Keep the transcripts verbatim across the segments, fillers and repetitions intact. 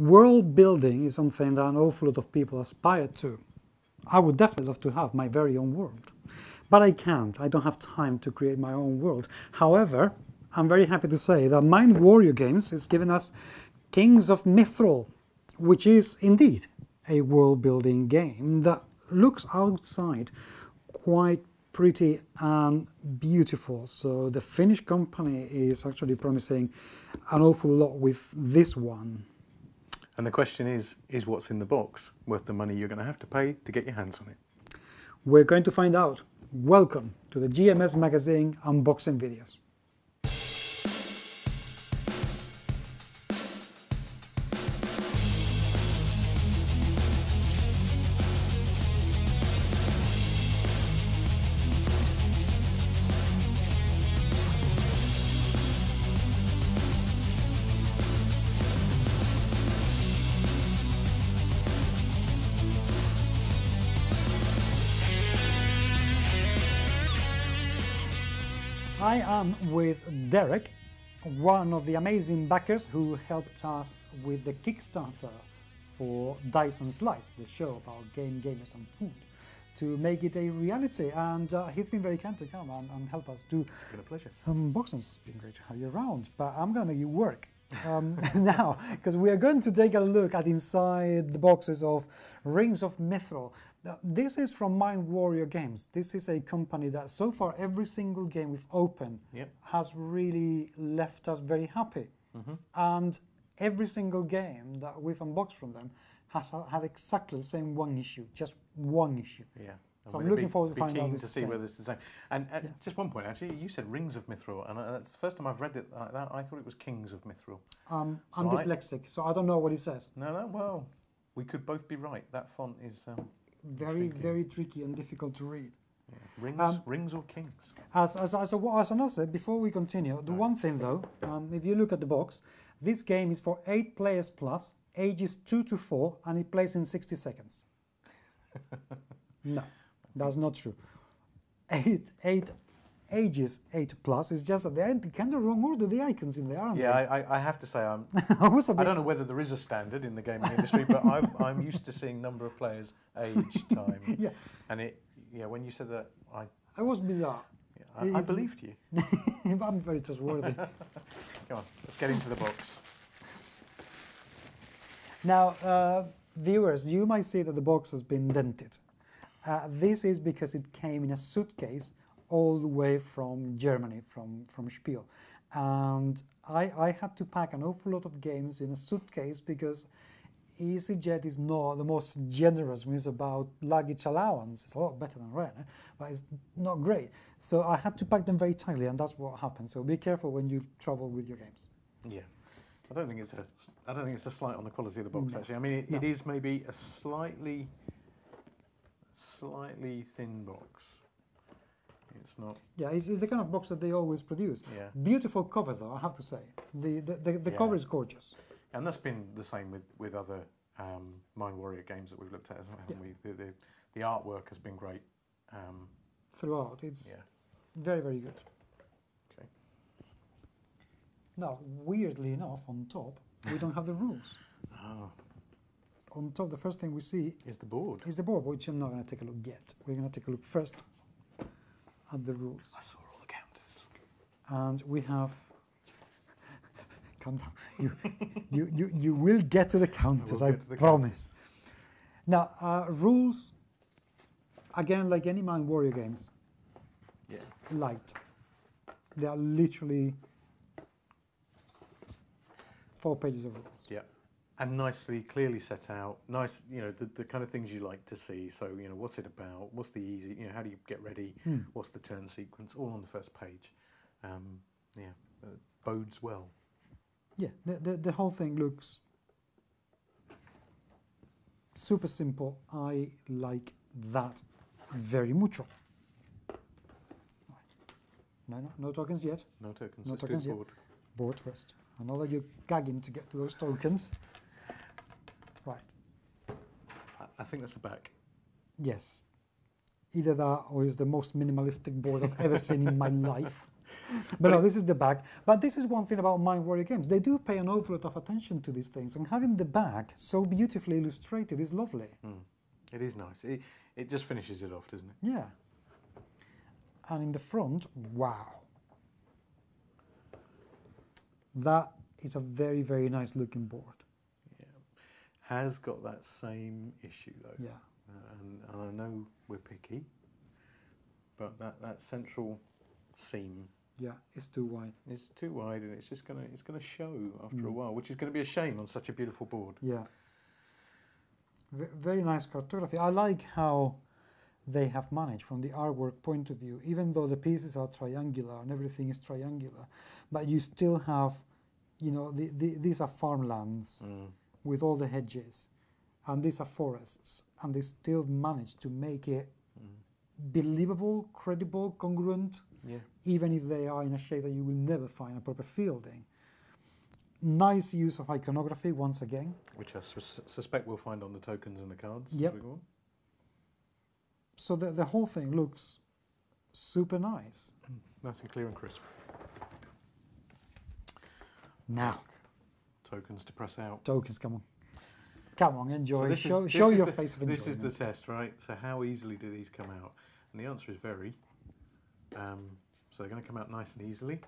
World building is something that an awful lot of people aspire to. I would definitely love to have my very own world, but I can't. I don't have time to create my own world. However, I'm very happy to say that Mindwarrior Games is giving us Kings of Mithril, which is indeed a world-building game that looks outside quite pretty and beautiful. So the Finnish company is actually promising an awful lot with this one. And the question is, is what's in the box worth the money you're going to have to pay to get your hands on it? We're going to find out. Welcome to the G M S Magazine unboxing videos. I am with Derek, one of the amazing backers who helped us with the Kickstarter for Dice and Slice, the show about game, gamers and food, to make it a reality. And uh, he's been very kind to come and, and help us do some unboxings. It's been great to have you around, but I'm going to make you work um, now, because we are going to take a look at inside the boxes of Rings of Mithril. This is from Mindwarrior Games. This is a company that so far every single game we've opened yep. has really left us very happy. Mm-hmm. And every single game that we've unboxed from them has had exactly the same one issue, just one issue. Yeah. So I'm looking be, forward to be finding out this to see same. whether this is the same. And uh, yeah. just one point, actually, you said Rings of Mithril, and uh, that's the first time I've read it like that. I thought it was Kings of Mithril. Um, so I'm I, dyslexic, so I don't know what it says. No, no, well, we could both be right. That font is... Um, very, tricky. very tricky and difficult to read. Yeah. Rings, um, rings or kings? As, as, as, a, as I said, before we continue, the right. one thing though, um, if you look at the box, this game is for eight players plus, ages two to four, and it plays in sixty seconds. No, that's not true. Eight, eight, ages eight plus, it's just that they're kind of wrong order, the icons in there, aren't yeah, they? Yeah, I, I have to say, I'm, I, I don't know whether there is a standard in the gaming industry, but I'm, I'm used to seeing number of players, age, time. Yeah. And it, yeah, when you said that, I... I was bizarre. Yeah, I, it, I believed you. I'm very trustworthy. Come on, let's get into the box. Now, uh, viewers, you might see that the box has been dented. Uh, this is because it came in a suitcase all the way from Germany, from, from Spiel. And I, I had to pack an awful lot of games in a suitcase because EasyJet is not the most generous when it's about luggage allowance. It's a lot better than Ryanair, but it's not great. So I had to pack them very tightly, and that's what happened. So be careful when you travel with your games. Yeah. I don't think it's a, I don't think it's a slight on the quality of the box, no. actually. I mean, it, no. it is maybe a slightly, slightly thin box. It's not. Yeah, it's, it's the kind of box that they always produce. Yeah. Beautiful cover, though, I have to say. The the, the, the yeah. cover is gorgeous. And that's been the same with with other um, Mindwarrior games that we've looked at, hasn't yeah. we? The, the the artwork has been great um, throughout. It's yeah. very very good. Okay. Now, weirdly enough, on top we don't have the rules. Oh. On top, the first thing we see is the board. Is the board, which I'm not going to take a look yet. We're going to take a look first at the rules. I saw all the counters. And we have... Calm down. You, you, you, you will get to the counters, I, I the promise. Counters. Now, uh, rules, again, like any Mindwarrior games, yeah. light. They are literally four pages of rules. Yeah. And nicely, clearly set out, nice, you know, the, the kind of things you like to see. So, you know, what's it about? What's the easy, you know, how do you get ready? Mm. What's the turn sequence? All on the first page. Um, yeah, uh, bodes well. Yeah, the, the, the whole thing looks super simple. I like that very mucho. No, no, no tokens yet. No tokens. No Let's tokens yet. Board. board first. I know that you're gagging to get to those tokens. Right. I think that's the back. Yes. Either that or it's the most minimalistic board I've ever seen in my life. But, but no, this is the back. But this is one thing about Mindwarrior Games. They do pay an awful lot of attention to these things, and having the back so beautifully illustrated is lovely. Mm. It is nice. It, it just finishes it off, doesn't it? Yeah. And in the front, wow. That is a very, very nice looking board. Yeah. Has got that same issue, though. Yeah. Uh, and, and I know we're picky, but that, that central seam. Yeah, it's too wide. It's too wide, and it's just gonna it's gonna show after mm. a while, which is gonna be a shame on such a beautiful board. Yeah. V very nice cartography. I like how they have managed from the artwork point of view, even though the pieces are triangular and everything is triangular, but you still have, you know, the, the, these are farmlands mm. with all the hedges, and these are forests, and they still manage to make it mm. believable, credible, congruent. Yeah. Even if they are in a shape that you will never find a proper field in. Nice use of iconography once again. Which I sus suspect we'll find on the tokens and the cards. Yep. So the, the whole thing looks super nice. Mm. Nice and clear and crisp. Now. Tokens to press out. Tokens, come on. Come on, enjoy. So this show is, this show is your the, face of enjoyment. This is the test, right? So how easily do these come out? And the answer is very. Um, so they're going to come out nice and easily.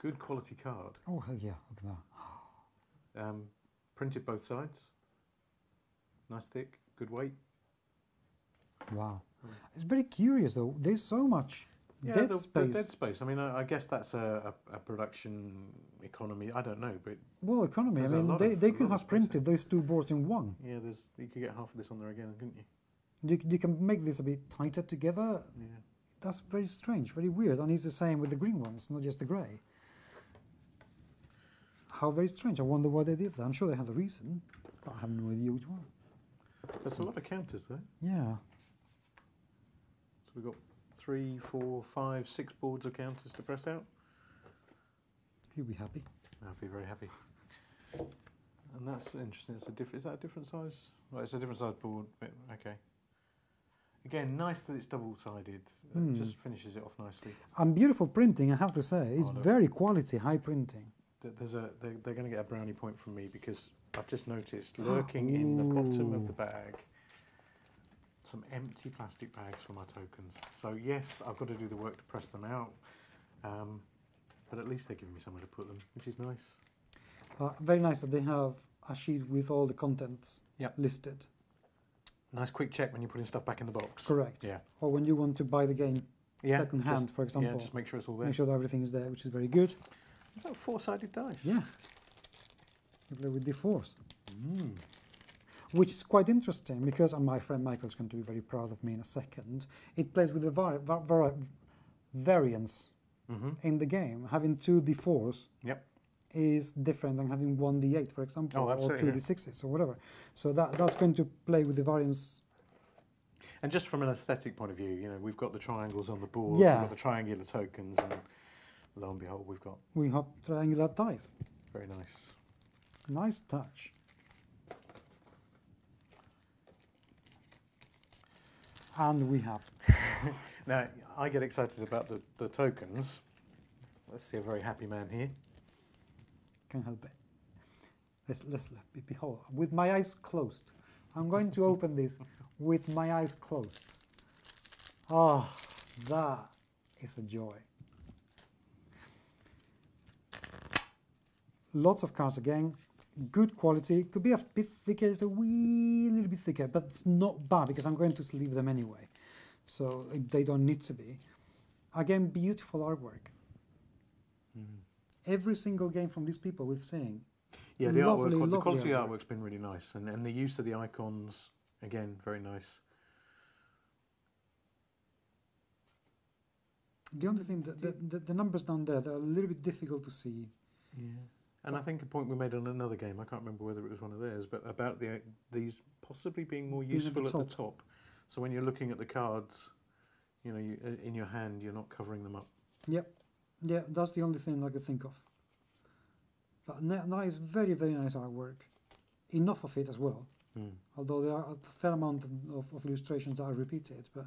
Good quality card. Oh, hell yeah, look at that. Um, printed both sides. Nice thick, good weight. Wow. Mm. It's very curious though, there's so much yeah, dead the, space. The dead space. I mean, I, I guess that's a, a, a production economy, I don't know, but... Well, economy, I mean, they, of, they could have printed those two boards in one. Yeah, there's, you could get half of this on there again, couldn't you? You, you can make this a bit tighter together. Yeah. That's very strange, very weird. And it's the same with the green ones, not just the grey. How very strange. I wonder why they did that. I'm sure they had a reason, but I have no idea which one. That's a lot of counters, though. Yeah. So we've got three, four, five, six boards of counters to press out. You'll be happy. I'll be very happy. And that's interesting. It's a diff is that a different size? Well, it's a different size board. Okay. Again, nice that it's double-sided. It mm. just finishes it off nicely. And beautiful printing, I have to say. It's oh, very quality, high printing. There's a, they're they're going to get a brownie point from me because I've just noticed lurking in the bottom of the bag some empty plastic bags for my tokens. So, yes, I've got to do the work to press them out, um, but at least they're giving me somewhere to put them, which is nice. Uh, very nice that they have a sheet with all the contents yep. listed. Nice quick check when you're putting stuff back in the box. Correct. Yeah. Or when you want to buy the game yeah, second hand, just, for example. Yeah, just make sure it's all there. Make sure that everything is there, which is very good. Is that a four-sided dice? Yeah. You play with D fours. Mm. Which is quite interesting because, and my friend Michael's going to be very proud of me in a second, it plays with the var var var variance mm-hmm. in the game. Having two D fours. Yep. Is different than having one D eight, for example, oh, or two yeah. D sixes, or whatever. So that that's going to play with the variance. And just from an aesthetic point of view, you know, we've got the triangles on the board, yeah. we've got the triangular tokens, and lo and behold, we've got we have triangular dice. Very nice. Nice touch. And we have. Now I get excited about the the tokens. Let's see a very happy man here. Can help it. Let's, let's behold. With my eyes closed, I'm going to open this with my eyes closed. Oh, that is a joy. Lots of cards again. Good quality. Could be a bit thicker. It's a wee little bit thicker, but it's not bad because I'm going to sleeve them anyway, so they don't need to be. Again, beautiful artwork. Mm-hmm. Every single game from these people we've seen. Yeah, the, lovely, artwork, the quality artwork. artwork's been really nice. And, and the use of the icons, again, very nice. The only thing, that the, the, the numbers down there, they're a little bit difficult to see. Yeah. And I think a point we made on another game, I can't remember whether it was one of theirs, but about the these possibly being more useful at the top. So when you're looking at the cards, you know, you, uh, in your hand, you're not covering them up. Yep. Yeah, that's the only thing I could think of. But that is very, very nice artwork. Enough of it as well. Mm. Although there are a fair amount of, of, of illustrations that are repeated, but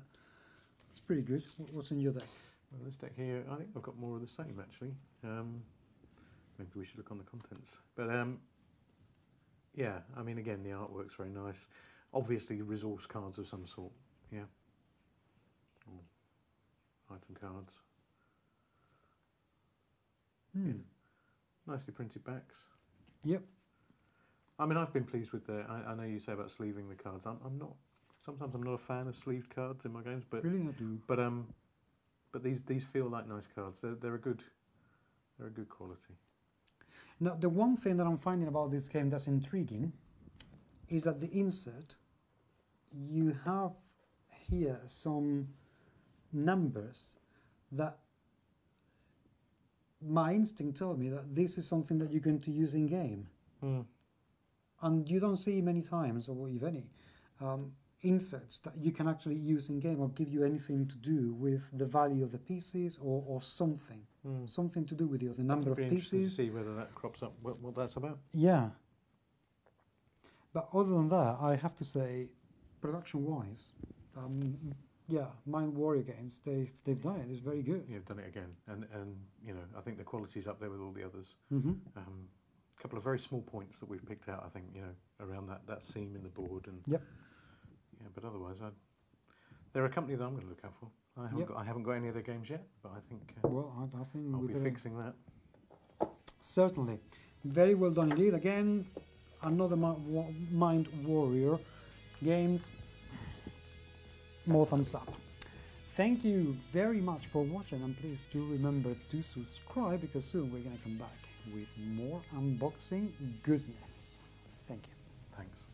it's pretty good. What's in your deck? Well, this deck here, I think I've got more of the same actually. Um, maybe we should look on the contents. But um, yeah, I mean, again, the artwork's very nice. Obviously, resource cards of some sort. Yeah. Or item cards. Hmm. Yeah. Nicely printed backs. Yep. I mean, I've been pleased with the. I, I know you say about sleeving the cards. I'm, I'm not. Sometimes I'm not a fan of sleeved cards in my games, but really I do. But um, but these these feel like nice cards. They're they're a good, they're a good quality. Now the one thing that I'm finding about this game that's intriguing, is that the insert, you have here some numbers that. My instinct told me that this is something that you're going to use in game. Mm. And you don't see many times, or if any, um, inserts that you can actually use in game or give you anything to do with the value of the pieces or, or something. Mm. Something to do with the, the number of pieces. It'd be interesting to see whether that crops up, what, what that's about. Yeah. But other than that, I have to say, production-wise, um, yeah, Mindwarrior Games, they've, they've done it, it's very good. Yeah, they've done it again, and, and you know, I think the quality's up there with all the others. Mm-hmm. Um, a couple of very small points that we've picked out, I think, you know, around that, that seam in the board. And yep. Yeah, but otherwise, I'd, they're a company that I'm going to look out for. I haven't, yep. got, I haven't got any of their games yet, but I think, uh, well, I, I think I'll be fixing that. Certainly. Very well done indeed. Again, another Mindwarrior Games. More thumbs up. Thank you very much for watching, and please do remember to subscribe because soon we're going to come back with more unboxing goodness. Thank you. Thanks.